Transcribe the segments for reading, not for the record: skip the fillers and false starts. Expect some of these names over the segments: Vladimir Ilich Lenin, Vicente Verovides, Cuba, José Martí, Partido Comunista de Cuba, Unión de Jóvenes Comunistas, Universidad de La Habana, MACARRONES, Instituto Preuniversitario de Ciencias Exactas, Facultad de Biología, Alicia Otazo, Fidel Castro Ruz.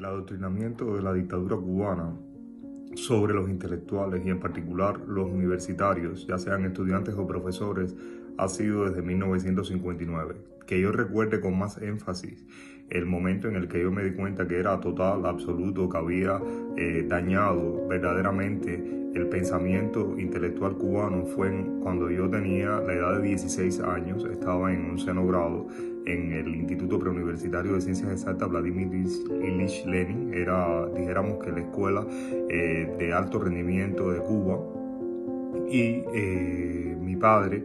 el adoctrinamiento de la dictadura cubana sobre los intelectuales y en particular los universitarios, ya sean estudiantes o profesores, ha sido desde 1959. Que yo recuerde con más énfasis el momento en el que yo me di cuenta que era total, absoluto, que había dañado verdaderamente el pensamiento intelectual cubano fue cuando yo tenía la edad de 16 años, estaba en 11º grado en el Instituto Preuniversitario de Ciencias Exactas Vladimir Ilich Lenin, era, dijéramos, que la escuela de alto rendimiento de Cuba, y mi padre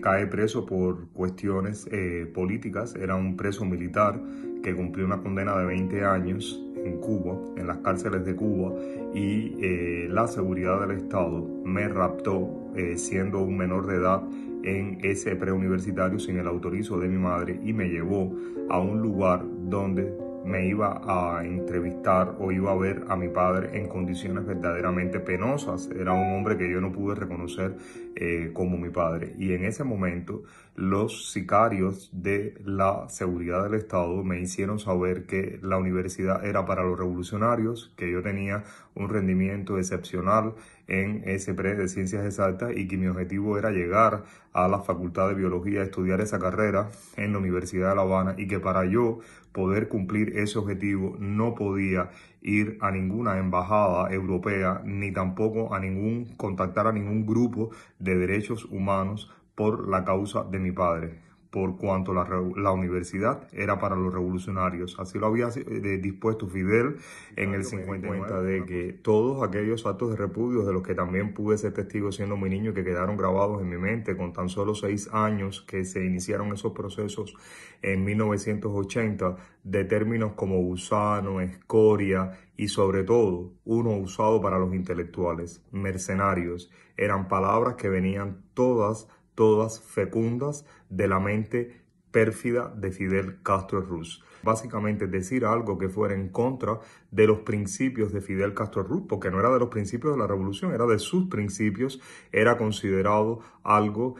cae preso por cuestiones políticas. Era un preso militar que cumplió una condena de 20 años en Cuba, en las cárceles de Cuba, y la seguridad del Estado me raptó siendo un menor de edad en ese preuniversitario sin el autorizo de mi madre, y me llevó a un lugar donde me iba a entrevistar o iba a ver a mi padre en condiciones verdaderamente penosas. Era un hombre que yo no pude reconocer como mi padre. Y en ese momento los sicarios de la seguridad del Estado me hicieron saber que la universidad era para los revolucionarios, que yo tenía un rendimiento excepcional en ese pre de Ciencias Exactas y que mi objetivo era llegar a la Facultad de Biología, estudiar esa carrera en la Universidad de La Habana, y que para yo poder cumplir ese objetivo no podía ir a ninguna embajada europea ni tampoco a contactar a ningún grupo de derechos humanos por la causa de mi padre, por cuanto la universidad era para los revolucionarios. Así lo había dispuesto Fidel en el 50, de que todos aquellos actos de repudio, de los que también pude ser testigo siendo muy niño, que quedaron grabados en mi mente con tan solo 6 años, que se iniciaron esos procesos en 1980, de términos como gusano, escoria y sobre todo uno usado para los intelectuales, mercenarios. Eran palabras que venían todas fecundas de la mente pérfida de Fidel Castro Ruz. Básicamente decir algo que fuera en contra de los principios de Fidel Castro Ruz, porque no era de los principios de la revolución, era de sus principios, era considerado algo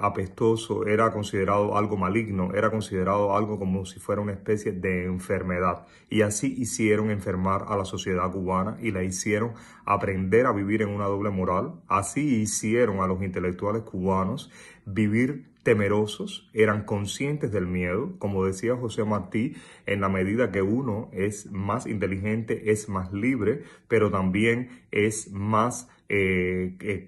apestoso, era considerado algo maligno, era considerado algo como si fuera una especie de enfermedad. Y así hicieron enfermar a la sociedad cubana y la hicieron aprender a vivir en una doble moral. Así hicieron a los intelectuales cubanos vivir temerosos, eran conscientes del miedo. Como decía José Martí, en la medida que uno es más inteligente, es más libre, pero también es más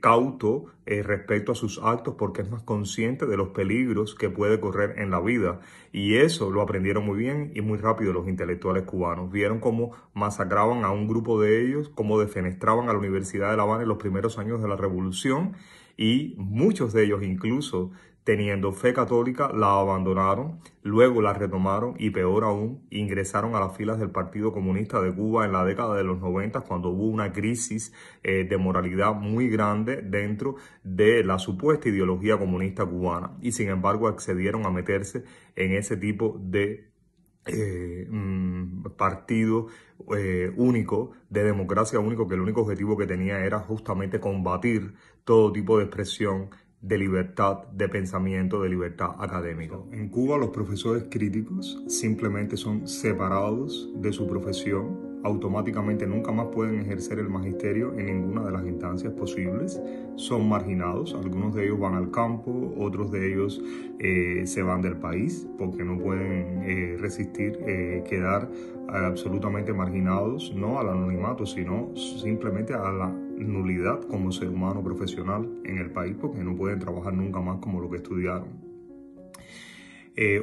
cauto respecto a sus actos, porque es más consciente de los peligros que puede correr en la vida. Y eso lo aprendieron muy bien y muy rápido los intelectuales cubanos. Vieron cómo masacraban a un grupo de ellos, cómo defenestraban a la Universidad de La Habana en los primeros años de la revolución, y muchos de ellos, incluso teniendo fe católica, la abandonaron, luego la retomaron y, peor aún, ingresaron a las filas del Partido Comunista de Cuba en la década de los 90, cuando hubo una crisis de moralidad muy grande dentro de la supuesta ideología comunista cubana, y sin embargo accedieron a meterse en ese tipo de partido único, de democracia único, que el único objetivo que tenía era justamente combatir todo tipo de expresión de libertad de pensamiento, de libertad académica. En Cuba los profesores críticos simplemente son separados de su profesión, automáticamente nunca más pueden ejercer el magisterio en ninguna de las instancias posibles, son marginados, algunos de ellos van al campo, otros de ellos se van del país porque no pueden resistir quedar absolutamente marginados, no al anonimato, sino simplemente a la nulidad como ser humano profesional en el país, porque no pueden trabajar nunca más como lo que estudiaron.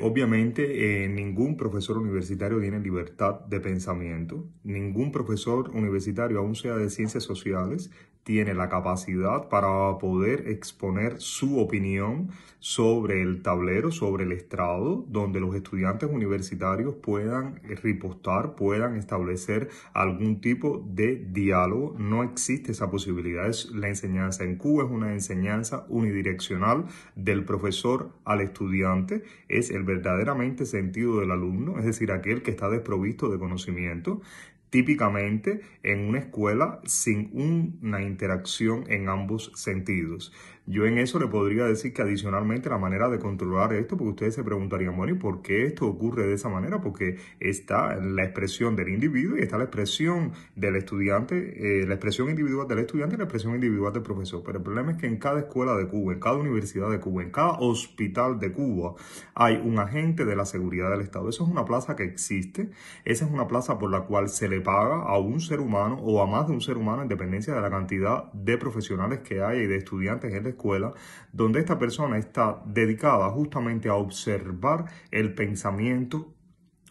Obviamente ningún profesor universitario tiene libertad de pensamiento, ningún profesor universitario, aun sea de ciencias sociales, tiene la capacidad para poder exponer su opinión sobre el tablero, sobre el estrado, donde los estudiantes universitarios puedan ripostar, puedan establecer algún tipo de diálogo. No existe esa posibilidad. La enseñanza en Cuba es una enseñanza unidireccional del profesor al estudiante. Es el verdaderamente sentido del alumno, es decir, aquel que está desprovisto de conocimiento. Típicamente en una escuela sin una interacción en ambos sentidos. Yo en eso le podría decir que adicionalmente la manera de controlar esto, porque ustedes se preguntarían, bueno, ¿y por qué esto ocurre de esa manera? Porque está la expresión del individuo y está la expresión del estudiante, la expresión individual del estudiante y la expresión individual del profesor. Pero el problema es que en cada escuela de Cuba, en cada universidad de Cuba, en cada hospital de Cuba, hay un agente de la seguridad del Estado. Eso es una plaza que existe, esa es una plaza por la cual se le paga a un ser humano o a más de un ser humano, en dependencia de la cantidad de profesionales que hay y de estudiantes en la escuela, donde esta persona está dedicada justamente a observar el pensamiento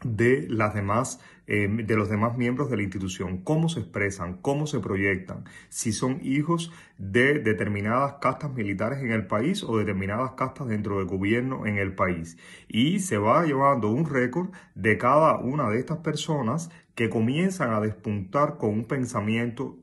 de las demás de los demás miembros de la institución, cómo se expresan, cómo se proyectan, si son hijos de determinadas castas militares en el país o determinadas castas dentro del gobierno en el país. Y se va llevando un récord de cada una de estas personas que comienzan a despuntar con un pensamiento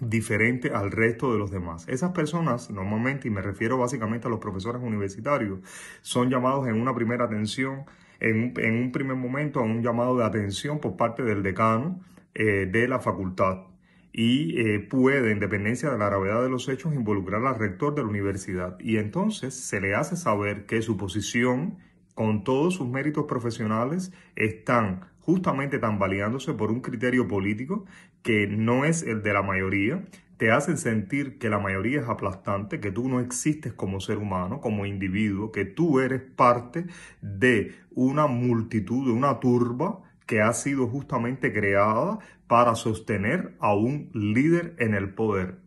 diferente al resto de los demás. Esas personas normalmente, y me refiero básicamente a los profesores universitarios, son llamados en una primera atención, en un primer momento, a un llamado de atención por parte del decano de la facultad y puede, en dependencia de la gravedad de los hechos, involucrar al rector de la universidad. Y entonces se le hace saber que su posición, con todos sus méritos profesionales, están justamente tambaleándose por un criterio político que no es el de la mayoría. Te hacen sentir que la mayoría es aplastante, que tú no existes como ser humano, como individuo, que tú eres parte de una multitud, de una turba que ha sido justamente creada para sostener a un líder en el poder.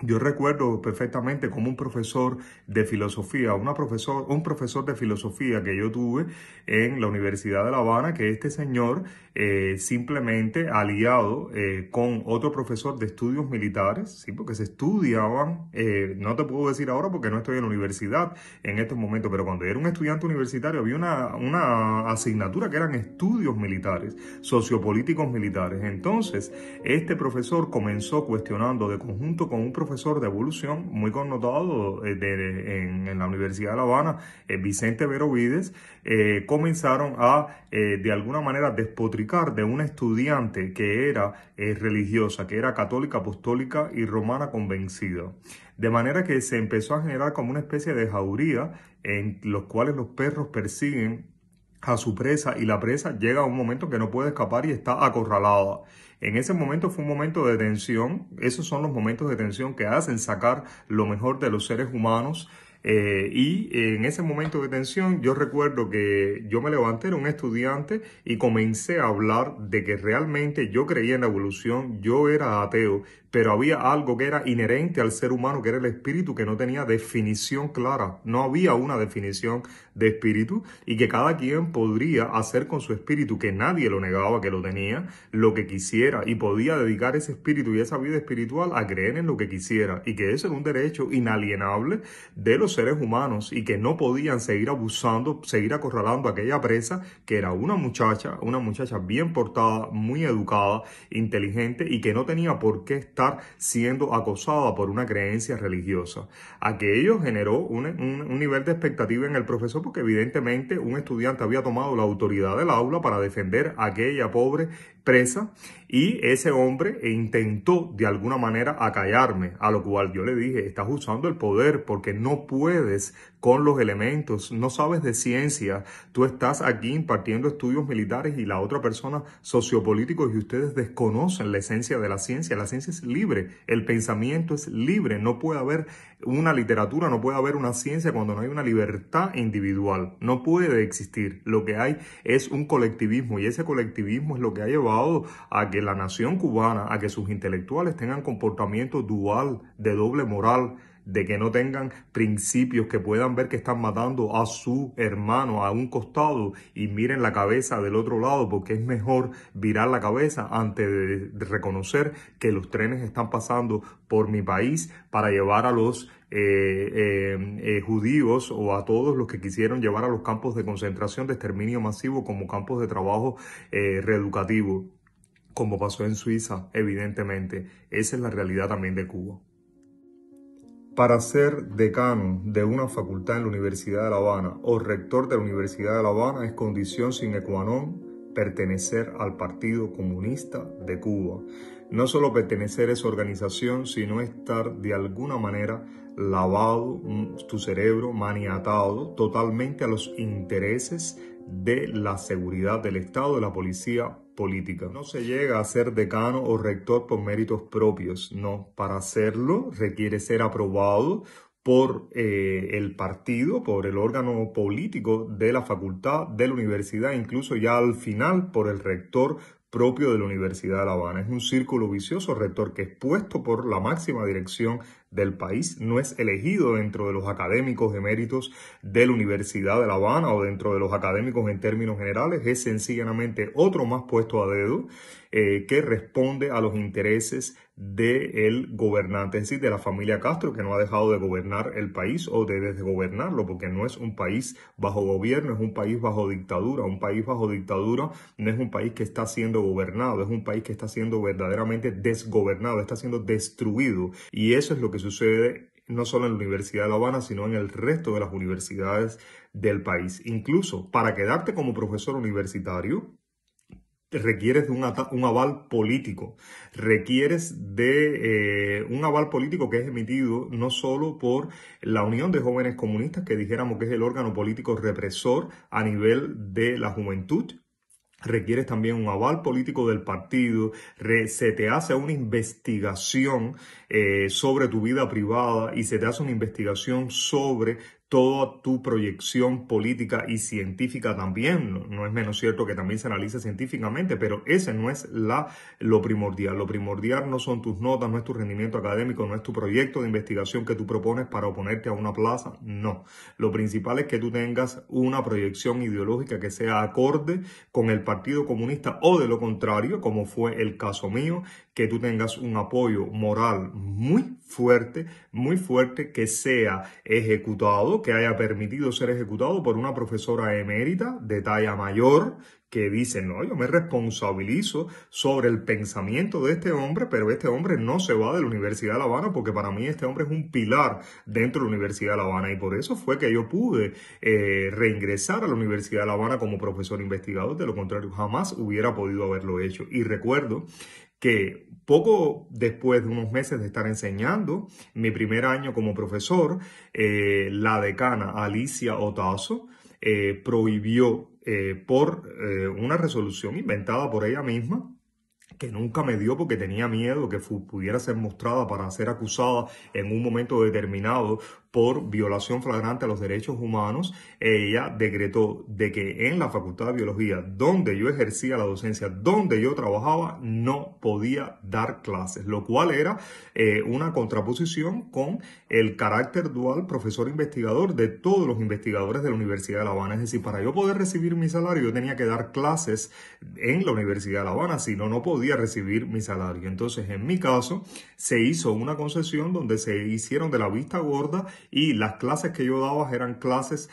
Yo recuerdo perfectamente como un profesor de filosofía, un profesor de filosofía que yo tuve en la Universidad de La Habana, que este señor simplemente aliado con otro profesor de estudios militares, ¿sí? Porque se estudiaban, no te puedo decir ahora porque no estoy en la universidad en estos momentos, pero cuando era un estudiante universitario había una asignatura que eran estudios militares, sociopolíticos militares. Entonces, este profesor comenzó cuestionando de conjunto con un profesor de evolución muy connotado en la Universidad de La Habana, Vicente Verovides, comenzaron a de alguna manera despotricar de una estudiante que era religiosa, que era católica, apostólica y romana convencida. De manera que se empezó a generar como una especie de jauría en los cuales los perros persiguen a su presa y la presa llega a un momento que no puede escapar y está acorralada. En ese momento fue un momento de tensión. Esos son los momentos de tensión que hacen sacar lo mejor de los seres humanos. Y en ese momento de tensión yo recuerdo que yo me levanté, era un estudiante, y comencé a hablar de que realmente yo creía en la evolución, yo era ateo, pero había algo que era inherente al ser humano, que era el espíritu, que no tenía definición clara, no había una definición de espíritu, y que cada quien podría hacer con su espíritu, que nadie lo negaba que lo tenía, lo que quisiera, y podía dedicar ese espíritu y esa vida espiritual a creer en lo que quisiera, y que eso era un derecho inalienable de los seres humanos y que no podían seguir abusando, seguir acorralando a aquella presa que era una muchacha bien portada, muy educada, inteligente y que no tenía por qué estar siendo acosada por una creencia religiosa. Aquello generó un nivel de expectativa en el profesor porque evidentemente un estudiante había tomado la autoridad del aula para defender a aquella pobre presa y ese hombre intentó de alguna manera acallarme, a lo cual yo le dije, estás usando el poder porque no puedes con los elementos, no sabes de ciencia, tú estás aquí impartiendo estudios militares y la otra persona sociopolíticos y ustedes desconocen la esencia de la ciencia es libre, el pensamiento es libre, no puede haber una literatura, no puede haber una ciencia cuando no hay una libertad individual, no puede existir, lo que hay es un colectivismo y ese colectivismo es lo que ha llevado a que la nación cubana, a que sus intelectuales tengan comportamiento dual, de doble moral, de que no tengan principios, que puedan ver que están matando a su hermano a un costado y miren la cabeza del otro lado porque es mejor virar la cabeza antes de reconocer que los trenes están pasando por mi país para llevar a los judíos o a todos los que quisieron llevar a los campos de concentración de exterminio masivo como campos de trabajo reeducativo, como pasó en Suiza, evidentemente. Esa es la realidad también de Cuba. Para ser decano de una facultad en la Universidad de La Habana o rector de la Universidad de La Habana es condición sine qua non pertenecer al Partido Comunista de Cuba. No solo pertenecer a esa organización, sino estar de alguna manera lavado, tu cerebro maniatado totalmente a los intereses de la seguridad del Estado, de la policía política. No se llega a ser decano o rector por méritos propios, no. Para hacerlo requiere ser aprobado por el partido, por el órgano político de la facultad, de la universidad, incluso ya al final por el rector propio de la Universidad de La Habana. Es un círculo vicioso, rector que es puesto por la máxima dirección del país, no es elegido dentro de los académicos eméritos de la Universidad de La Habana o dentro de los académicos en términos generales, es sencillamente otro más puesto a dedo que responde a los intereses del gobernante, es decir, de la familia Castro, que no ha dejado de gobernar el país o de desgobernarlo, porque no es un país bajo gobierno, es un país bajo dictadura. Un país bajo dictadura no es un país que está siendo gobernado, es un país que está siendo verdaderamente desgobernado, está siendo destruido, y eso es lo que sucede no solo en la Universidad de La Habana, sino en el resto de las universidades del país. Incluso para quedarte como profesor universitario, requieres de un aval político, requieres de un aval político que es emitido no solo por la Unión de Jóvenes Comunistas, que dijéramos que es el órgano político represor a nivel de la juventud, requieres también un aval político del partido, se te hace una investigación sobre tu vida privada y se te hace una investigación sobre toda tu proyección política y científica también. No es menos cierto que también se analiza científicamente, pero ese no es lo primordial. Lo primordial no son tus notas, no es tu rendimiento académico, no es tu proyecto de investigación que tú propones para oponerte a una plaza, no. Lo principal es que tú tengas una proyección ideológica que sea acorde con el Partido Comunista o, de lo contrario, como fue el caso mío, que tú tengas un apoyo moral muy fuerte, que sea ejecutado, que haya permitido ser ejecutado por una profesora emérita de talla mayor, que dice, no, yo me responsabilizo sobre el pensamiento de este hombre, pero este hombre no se va de la Universidad de La Habana porque para mí este hombre es un pilar dentro de la Universidad de La Habana, y por eso fue que yo pude reingresar a la Universidad de La Habana como profesor investigador. De lo contrario, jamás hubiera podido haberlo hecho. Y recuerdo que poco después de unos meses de estar enseñando, mi primer año como profesor, la decana Alicia Otazo prohibió por una resolución inventada por ella misma, que nunca me dio porque tenía miedo que pudiera ser mostrada para ser acusada en un momento determinado por violación flagrante a los derechos humanos, ella decretó de que en la Facultad de Biología, donde yo ejercía la docencia, donde yo trabajaba, no podía dar clases, lo cual era una contraposición con el carácter dual profesor-investigador de todos los investigadores de la Universidad de La Habana. Es decir, para yo poder recibir mi salario, yo tenía que dar clases en la Universidad de La Habana, si no, no podía recibir mi salario. Entonces, en mi caso, se hizo una concesión donde se hicieron de la vista gorda, y las clases que yo daba eran clases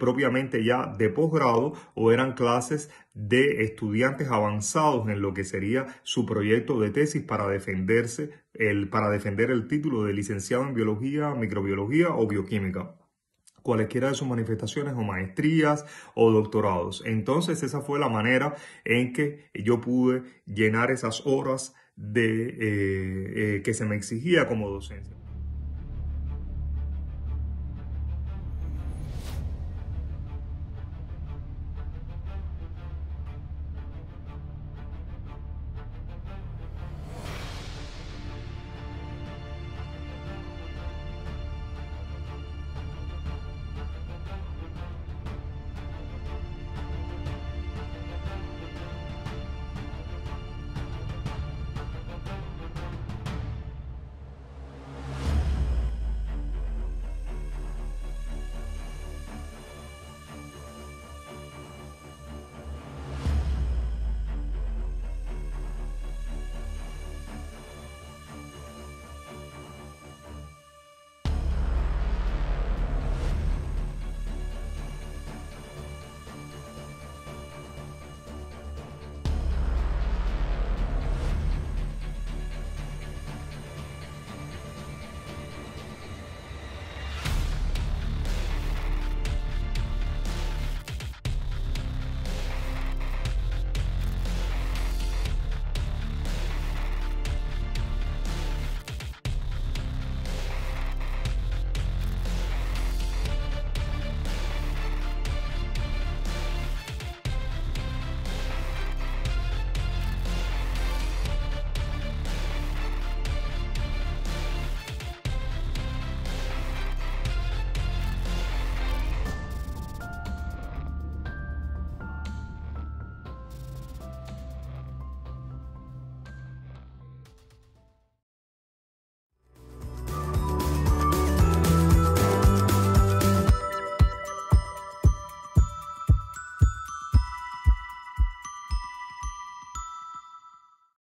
propiamente ya de posgrado o eran clases de estudiantes avanzados en lo que sería su proyecto de tesis para defender el título de licenciado en biología, microbiología o bioquímica, cualesquiera de sus manifestaciones, o maestrías o doctorados. Entonces esa fue la manera en que yo pude llenar esas horas que se me exigía como docente.